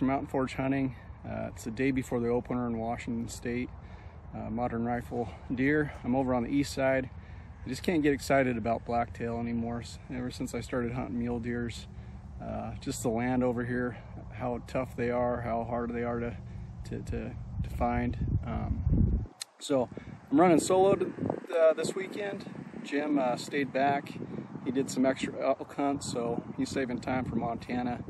Mountain Forged Hunting. It's the day before the opener in Washington State, modern rifle deer. I'm over on the east side. I just can't get excited about blacktail anymore. Ever since I started hunting mule deers, just the land over here, how tough they are, how hard they are to find. So I'm running solo this weekend. Jim stayed back. He did some extra elk hunts, so he's saving time for Montana.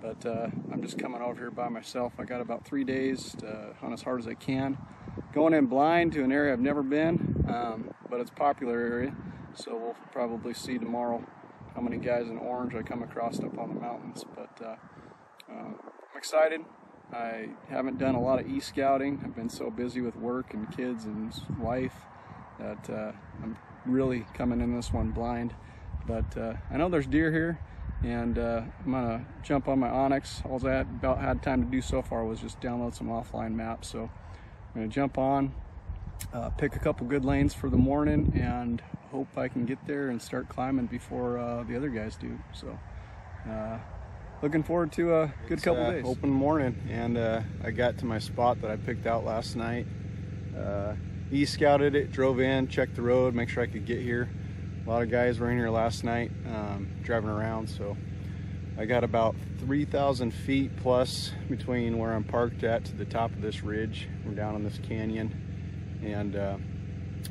But I'm just coming over here by myself. I got about 3 days to hunt as hard as I can. Going in blind to an area I've never been, but it's a popular area. So we'll probably see tomorrow how many guys in orange I come across up on the mountains. But I'm excited. I haven't done a lot of e-scouting. I've been so busy with work and kids and life that I'm really coming in this one blind. But I know there's deer here. And I'm gonna jump on my Onyx. All I about had time to do so far was just download some offline maps. So I'm gonna jump on, pick a couple good lanes for the morning, and hope I can get there and start climbing before the other guys do. So looking forward to a good couple days. Open morning, and I got to my spot that I picked out last night. E-scouted it, drove in, checked the road, make sure I could get here. A lot of guys were in here last night driving around, so I got about 3,000 feet plus between where I'm parked at to the top of this ridge. We're down in this canyon, and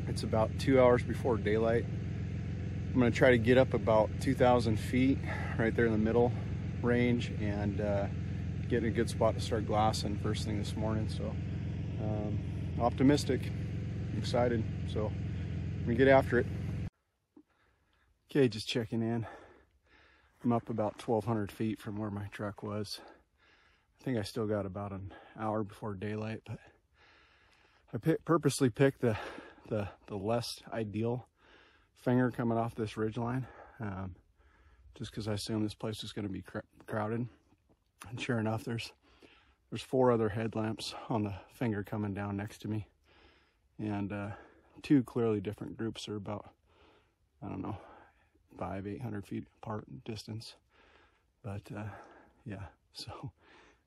it's about 2 hours before daylight. I'm going to try to get up about 2,000 feet right there in the middle range and get in a good spot to start glassing first thing this morning. So optimistic, excited, so I'm going to get after it. Okay, just checking in. I'm up about 1,200 feet from where my truck was. I think I still got about an hour before daylight, but I purposely picked the less ideal finger coming off this ridgeline, just because I assumed this place was going to be crowded. And sure enough, there's four other headlamps on the finger coming down next to me, and two clearly different groups are about, I don't know, 500-800 feet apart in distance. But yeah, so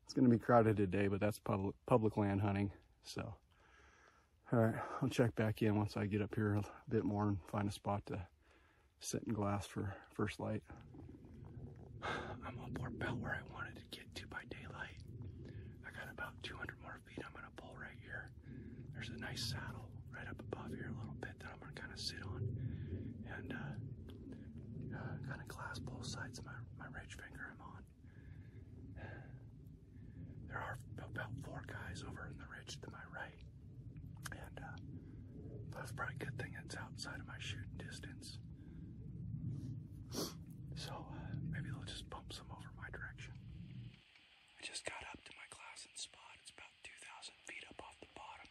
it's gonna be crowded today, but that's public land hunting. So all right, I'll check back in once I get up here a bit more and find a spot to sit and glass for first light. I'm up about where I wanted to get to by daylight. I got about 200 more feet I'm gonna pull right here. There's a nice saddle right up above here a little bit that I'm gonna kind of sit on and kind of glass both sides of my ridge finger I'm on. There are about four guys over in the ridge to my right, and that's probably a good thing it's outside of my shooting distance. So maybe they'll just bump some over my direction. I just got up to my glassing spot. It's about 2,000 feet up off the bottom.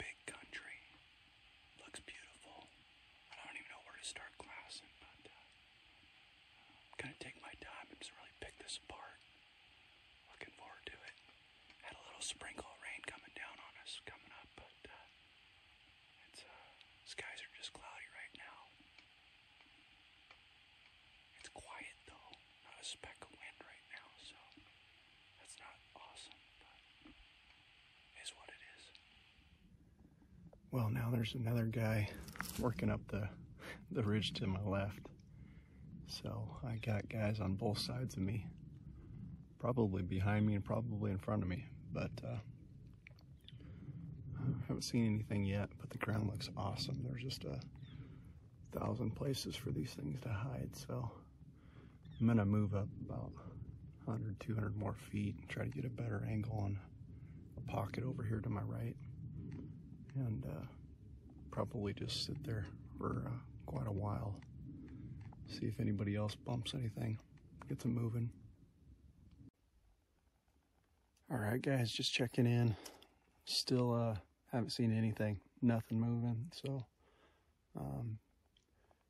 Big country. Looks beautiful. Start glassing, but I'm gonna take my time and really pick this apart. Looking forward to it. Had a little sprinkle of rain coming down on us coming up, but skies are just cloudy right now. a speck of wind right now, so that's not awesome, but is what it is. Well, now there's another guy working up the ridge to my left, so I got guys on both sides of me, probably behind me and probably in front of me, but I haven't seen anything yet, but the ground looks awesome. There's just a 1,000 places for these things to hide, so I'm gonna move up about 100, 200 more feet and try to get a better angle on a pocket over here to my right, and probably just sit there for quite a while, see if anybody else bumps anything, get them moving. All right guys, just checking in. Still haven't seen anything, nothing moving, so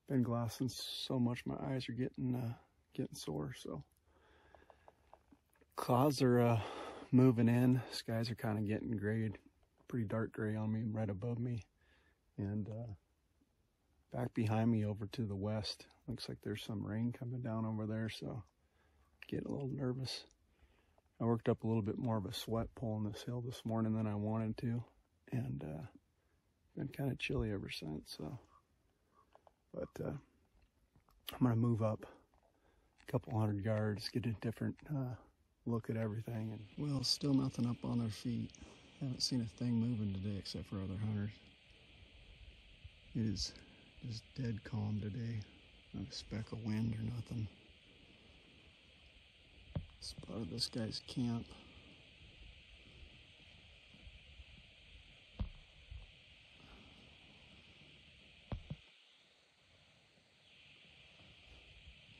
been glassing so much my eyes are getting sore. So clouds are moving in, skies are kind of getting grayed, pretty dark gray on me right above me, and back behind me over to the west looks like there's some rain coming down over there, so getting a little nervous. I worked up a little bit more of a sweat pulling this hill this morning than I wanted to, and been kind of chilly ever since. So, but I'm gonna move up a couple hundred yards, get a different look at everything. And well, still nothing up on their feet. Haven't seen a thing moving today except for other hunters. It is just dead calm today. Not a speck of wind or nothing. Spotted this guy's camp.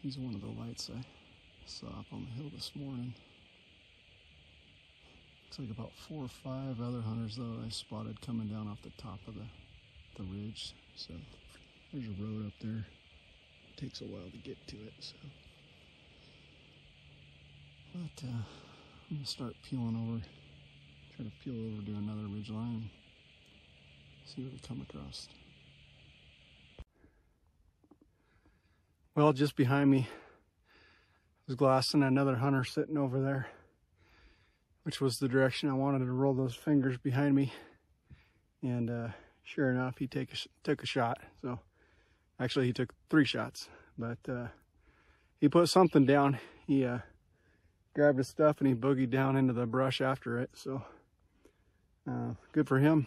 He's one of the lights I saw up on the hill this morning. Looks like about 4 or 5 other hunters though I spotted coming down off the top of the ridge. So there's a road up there. It takes a while to get to it, so. But I'm gonna start peeling over, try to peel over to another ridgeline and see what I come across. Well, just behind me was glassing another hunter sitting over there, which was the direction I wanted to roll those fingers behind me. And sure enough, he took a shot. So actually he took 3 shots, but he put something down. He grabbed his stuff and he boogied down into the brush after it, so good for him.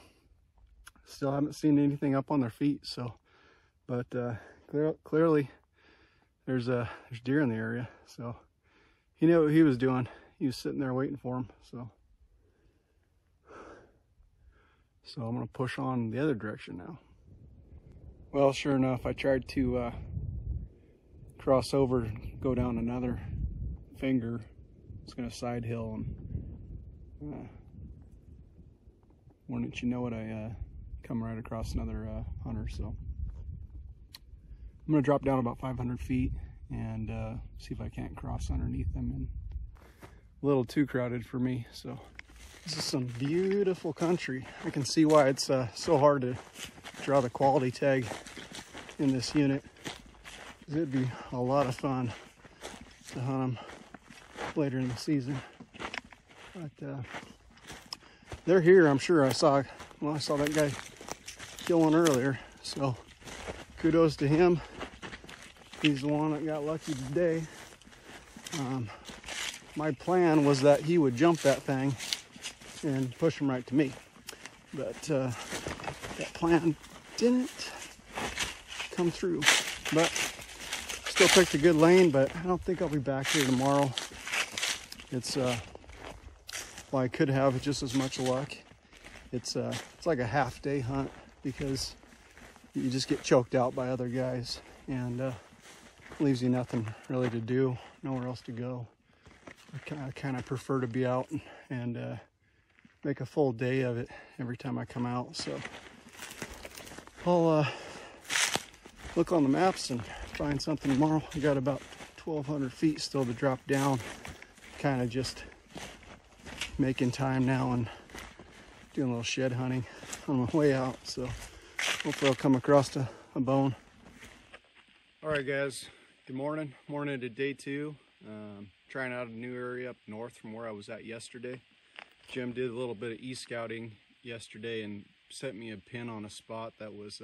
Still haven't seen anything up on their feet, so, but clearly there's deer in the area, so he knew what he was doing. He was sitting there waiting for him, so I'm gonna push on the other direction now. Well, sure enough, I tried to cross over, go down another finger. It's gonna side hill, and wouldn't you know it, I come right across another hunter. So I'm gonna drop down about 500 feet and see if I can't cross underneath them, and a little too crowded for me. So this is some beautiful country. I can see why it's so hard to draw the quality tag in this unit. It'd be a lot of fun to hunt them later in the season, but they're here. I'm sure I saw that guy kill one earlier, so kudos to him. He's the one that got lucky today. My plan was that he would jump that thing and push him right to me, but that plan didn't come through. But still picked a good lane, but I don't think I'll be back here tomorrow. It's well, I could have just as much luck. It's like a half day hunt because you just get choked out by other guys, and leaves you nothing really to do, nowhere else to go. I kind of prefer to be out and make a full day of it every time I come out. So I'll look on the maps and find something tomorrow. I got about 1,200 feet still to drop down. Kind of just making time now and doing a little shed hunting on my way out, so hopefully I'll come across a bone. All right guys, good morning to day 2 Trying out a new area up north from where I was at yesterday. Jim did a little bit of e-scouting yesterday and sent me a pin on a spot that was,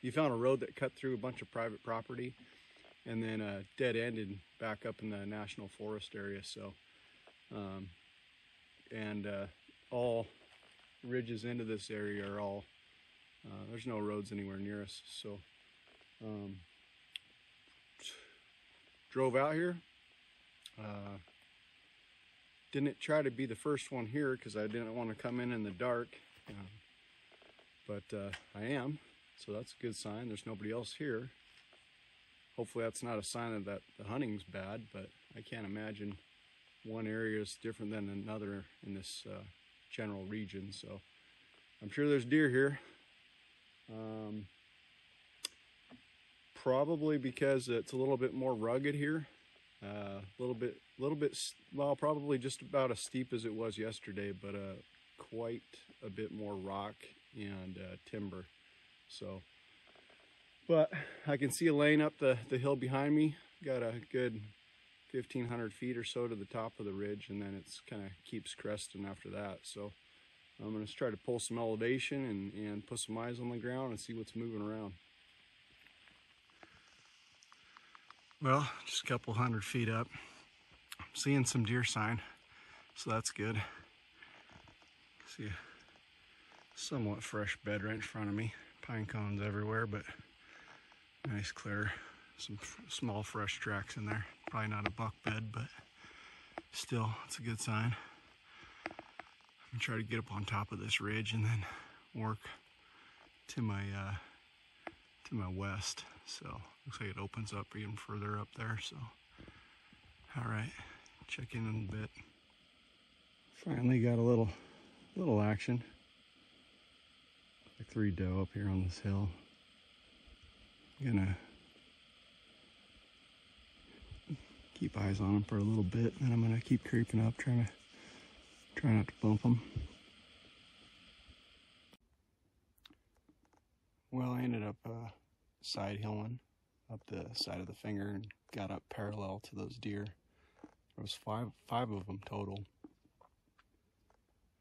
he found a road that cut through a bunch of private property and then dead-ended back up in the National Forest area. So, all ridges into this area are all, there's no roads anywhere near us. So, drove out here. Didn't try to be the first one here because I didn't want to come in the dark, but I am, so that's a good sign. There's nobody else here. Hopefully that's not a sign that the hunting's bad, but I can't imagine one area is different than another in this general region, so I'm sure there's deer here. Probably because it's a little bit more rugged here, well, probably just about as steep as it was yesterday, but quite a bit more rock and timber. So, but I can see a lane up the hill behind me. Got a good 1,500 feet or so to the top of the ridge, and then it's kind of keeps cresting after that. So I'm going to try to pull some elevation and put some eyes on the ground and see what's moving around. Well, just a couple hundred feet up, I'm seeing some deer sign, so that's good. See a somewhat fresh bed right in front of me. Pine cones everywhere, but nice clear, some small fresh tracks in there. Probably not a buck bed, but still, it's a good sign. I'm gonna try to get up on top of this ridge and then work to my west. So looks like it opens up even further up there. So, all right, check in a bit. Finally got a little action. Like three doe up here on this hill. I'm gonna keep eyes on them for a little bit, and then I'm gonna keep creeping up, try not to bump them. Well, I ended up side hilling up the side of the finger and got up parallel to those deer. There was five of them total.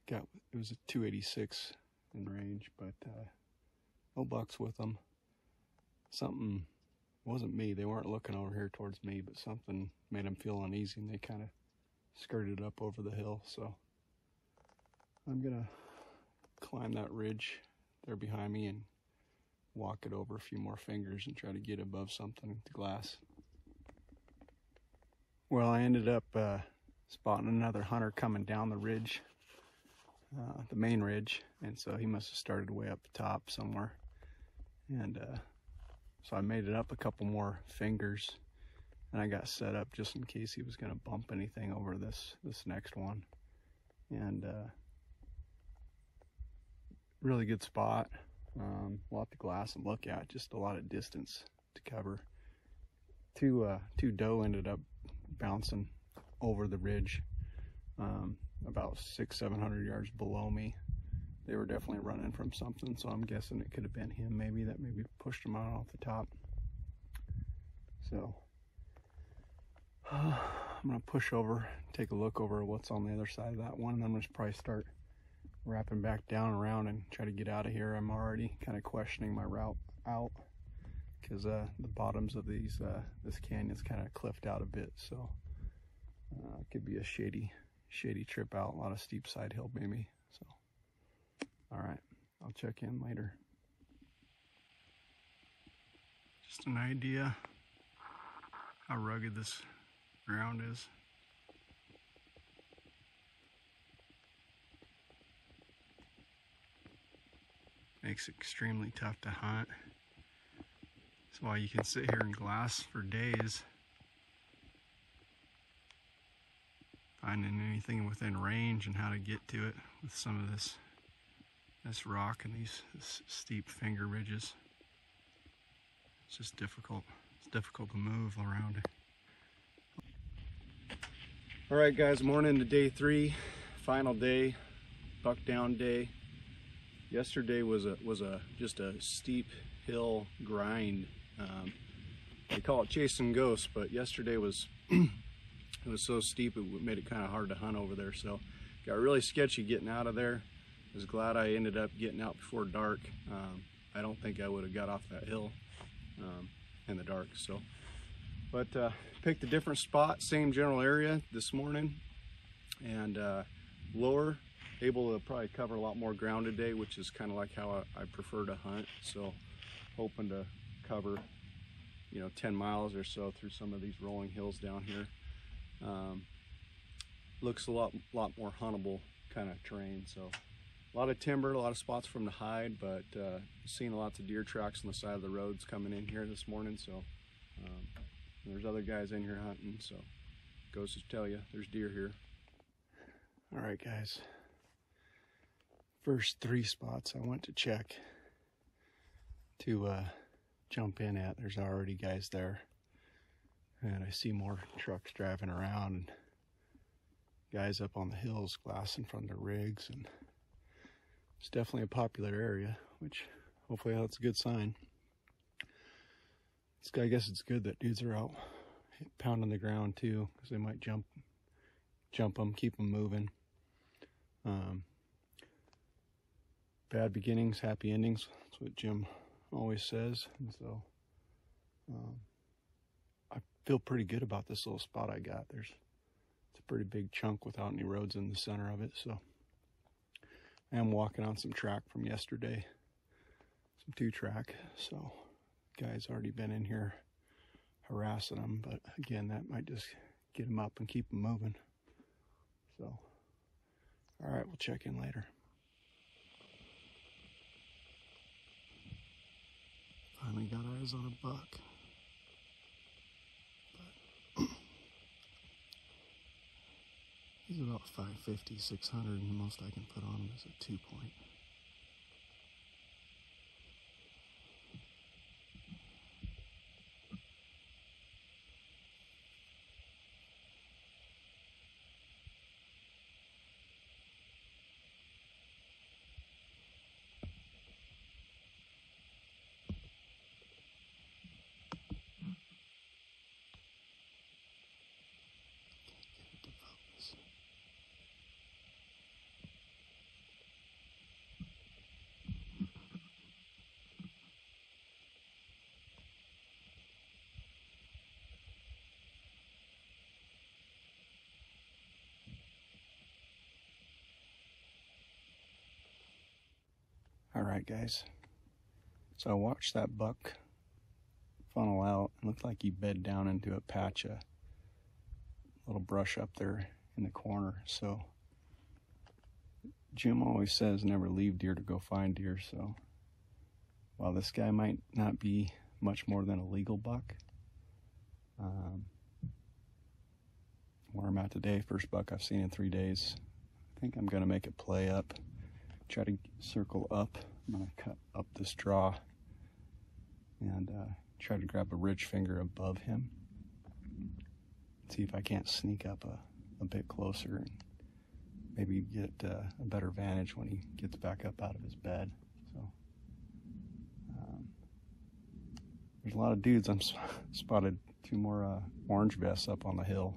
It was a 286 in range, but no bucks with them. Something, it wasn't me, they weren't looking over here towards me, but something made them feel uneasy and they kind of skirted up over the hill. So I'm gonna climb that ridge there behind me and walk it over a few more fingers and try to get above something with the glass. Well, I ended up spotting another hunter coming down the ridge, the main ridge, and so he must have started way up top somewhere. And so I made it up a couple more fingers, and I got set up just in case he was gonna bump anything over this next one. And really good spot. A lot to glass and look at, just a lot of distance to cover. Two doe ended up bouncing over the ridge, about 600-700 yards below me. They were definitely running from something, so I'm guessing it could have been him maybe that maybe pushed them out off the top. So I'm gonna push over, take a look over what's on the other side of that one, and I'm gonna probably start wrapping back down around and try to get out of here. I'm already kind of questioning my route out because the bottoms of these this canyon's kind of cliffed out a bit, so it could be a shady trip out. A lot of steep side hill maybe. So all right, I'll check in later. Just an idea how rugged this ground is. Makes it extremely tough to hunt. That's why you can sit here and glass for days. Finding anything within range and how to get to it with some of this rock and these steep finger ridges. It's just difficult. It's difficult to move around. All right, guys, morning to day three, final day, buck down day. Yesterday was just a steep hill grind. They call it chasing ghosts, but yesterday was it was so steep it made it kind of hard to hunt over there, so got really sketchy getting out of there. I was glad I ended up getting out before dark. I don't think I would have got off that hill in the dark. So, but picked a different spot, same general area this morning, and lower, able to probably cover a lot more ground today, which is kind of like how I prefer to hunt. So hoping to cover, you know, 10 miles or so through some of these rolling hills down here. Looks a lot more huntable kind of terrain. So a lot of timber, a lot of spots for them to hide, but seen lots of deer tracks on the side of the roads coming in here this morning. So there's other guys in here hunting, so goes to tell you there's deer here. All right, guys, first three spots I went to check to jump in at, there's already guys there, and I see more trucks driving around and guys up on the hills glassing from their rigs, and it's definitely a popular area, which hopefully that's a good sign. It's, I guess it's good that dudes are out pounding the ground too, because they might jump them, keep them moving. Bad beginnings, happy endings. That's what Jim always says. And so I feel pretty good about this little spot I got. It's a pretty big chunk without any roads in the center of it. So I am walking on some track from yesterday, some 2-track. So guy's already been in here harassing them, but again, that might just get them up and keep them moving. So, all right, we'll check in later. Finally got eyes on a buck. But he's about 550, 600, and the most I can put on him is a 2-point. Alright guys, so I watched that buck funnel out. It looked like he bed down into a patch of little brush up there in the corner. So Jim always says never leave deer to go find deer. So while this guy might not be much more than a legal buck, where I'm at today, first buck I've seen in 3 days, I think I'm going to make it play up. Try to circle up. I'm going to cut up this draw and try to grab a ridge finger above him. See if I can't sneak up a bit closer and maybe get a better vantage when he gets back up out of his bed. So there's a lot of dudes. I'm spotted 2 more orange vests up on the hill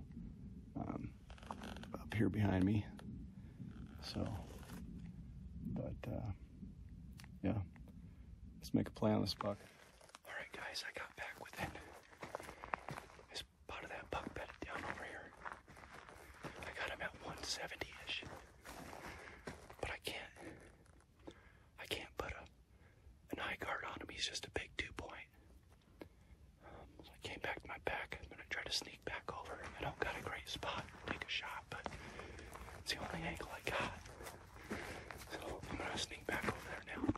up here behind me. So. But, yeah, let's make a play on this buck. All right, guys, I got back with it. I spotted that buck bedded down over here. I got him at 170-ish. But I can't put an eye guard on him. He's just a big 2-point. So I came back to my back. I'm going to try to sneak back over. I don't got a great spot to take a shot, but it's the only angle I got. I'm gonna sneak back over there now.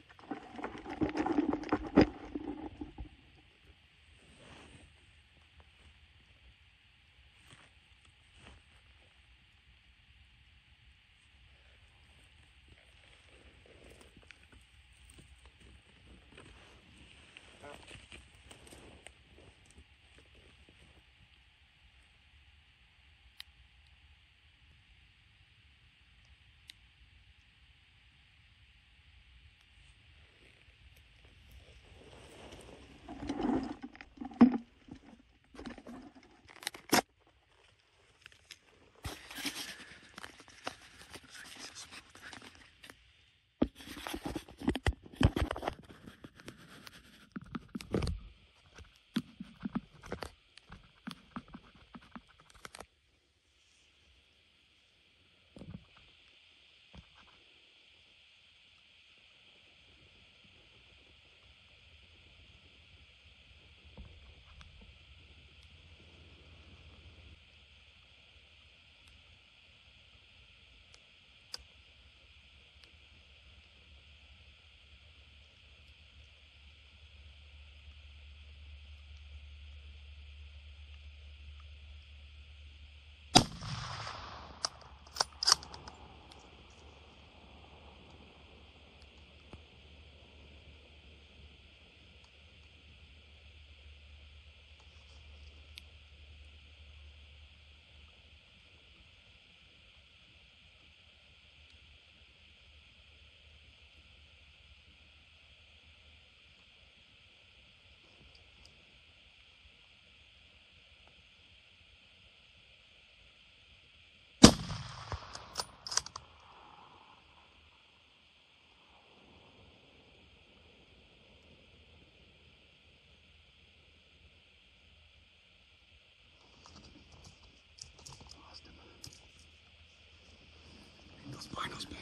Rhino's back.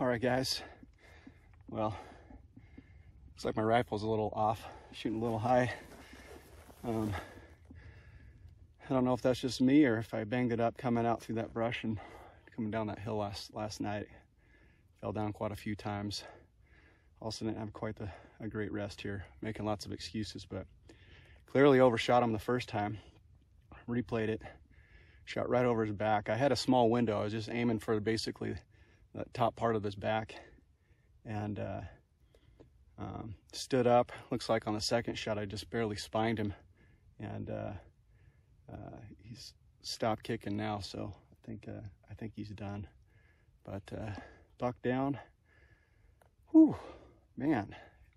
All right, guys. Well, looks like my rifle's a little off, shooting a little high. I don't know if that's just me or if I banged it up coming out through that brush and coming down that hill last night. Fell down quite a few times. Also didn't have quite a great rest here, making lots of excuses, but clearly overshot him the first time. Replayed it, shot right over his back. I had a small window. I was just aiming for basically the top part of his back, and stood up. Looks like on the second shot I just barely spined him, and he's stopped kicking now, so I think he's done. But buck down. Whew, man,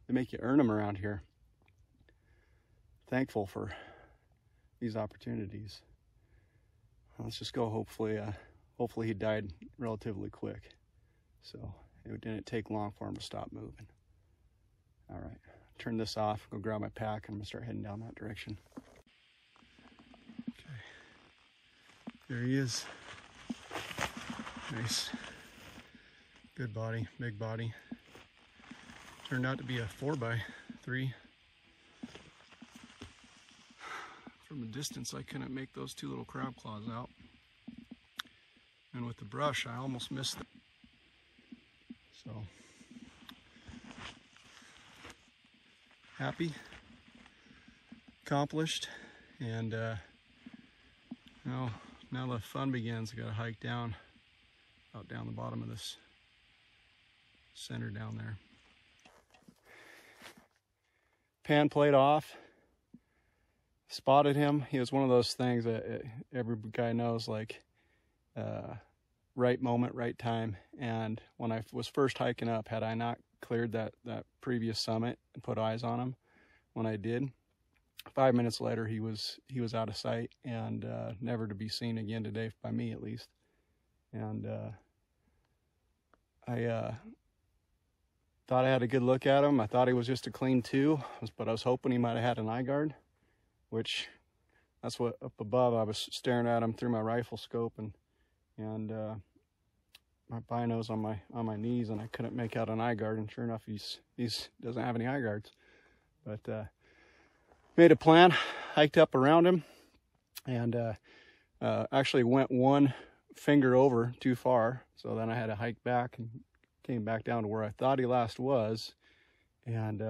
they make you earn them around here. Thankful for these opportunities. Let's just go. Hopefully he died relatively quick, so it didn't take long for him to stop moving. All right, turn this off, go grab my pack, and I'm gonna start heading down that direction. Okay, there he is. Nice, good body, big body. Turned out to be a 4x3. From a distance, I couldn't make those two little crab claws out. And with the brush, I almost missed them. So, happy, accomplished, and now the fun begins. I gotta hike down, out down the bottom of this center down there. Pan played off, spotted him. He was one of those things that every guy knows, like, right moment, right time. And when I was first hiking up, had I not cleared that previous summit and put eyes on him, when I did, 5 minutes later he was out of sight, and never to be seen again today, by me at least. And I thought I had a good look at him. I thought he was just a clean two, but I was hoping he might have had an eye guard, which that's what up above I was staring at him through my rifle scope, and my bino's on my knees, and I couldn't make out an eye guard, and sure enough he's doesn't have any eye guards. But made a plan, hiked up around him, and actually went one finger over too far, so then I had to hike back and came back down to where I thought he last was, and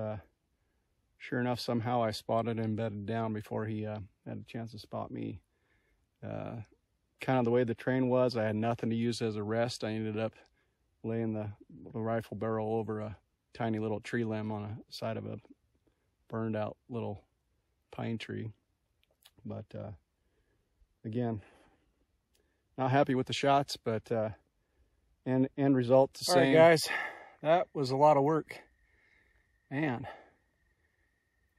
sure enough somehow I spotted him bedded down before he had a chance to spot me. Kind of the way the train was, I had nothing to use as a rest. I ended up laying the rifle barrel over a tiny little tree limb on the side of a burned out little pine tree. But again, not happy with the shots, but end result the same. All right, guys, that was a lot of work. Man,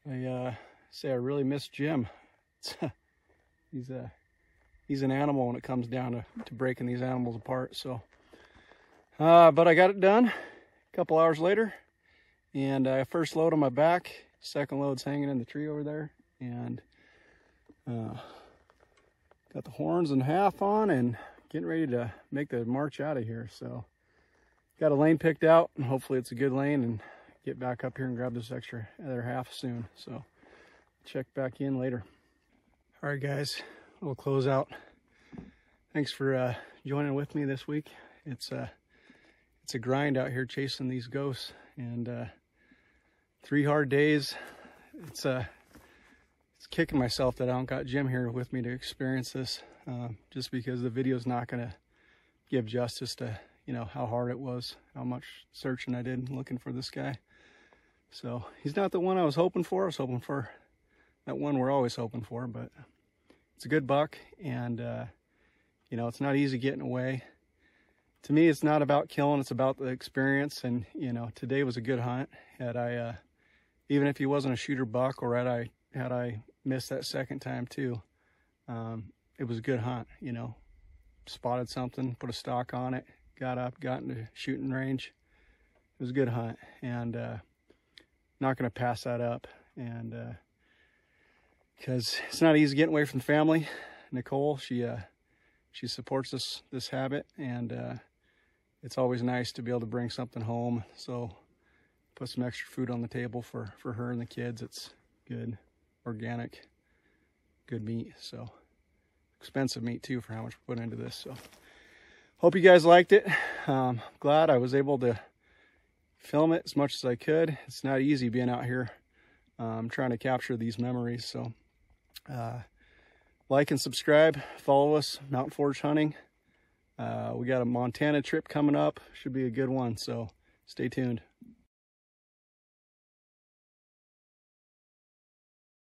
I say I really miss Jim. He's an animal when it comes down to breaking these animals apart. So, but I got it done a couple hours later, and I first load on my back, second load's hanging in the tree over there, and got the horns and half on and getting ready to make the march out of here. So got a lane picked out, and hopefully it's a good lane and get back up here and grab this extra other half soon. So check back in later. All right, guys. We'll close out. Thanks for joining with me this week. It's a grind out here chasing these ghosts, and 3 hard days. It's kicking myself that I don't got Jim here with me to experience this, just because the video's not gonna give justice to, you know, how hard it was, how much searching I did looking for this guy. So he's not the one I was hoping for. I was hoping for that one we're always hoping for, but it's a good buck, and you know, it's not easy getting away. To me, it's not about killing, it's about the experience. And you know, today was a good hunt. Had I even if he wasn't a shooter buck, or had I missed that second time too, It was a good hunt, you know. Spotted something, put a stock on it, got up, got into shooting range. It was a good hunt, and not going to pass that up. And because it's not easy getting away from the family. Nicole, she supports this habit, and it's always nice to be able to bring something home. So put some extra food on the table for her and the kids. It's good, organic, good meat. So expensive meat too for how much we put into this. So hope you guys liked it. Glad I was able to film it as much as I could. It's not easy being out here trying to capture these memories. So like and subscribe, follow us, Mountain Forged Hunting. We got a Montana trip coming up. Should be a good one, so stay tuned.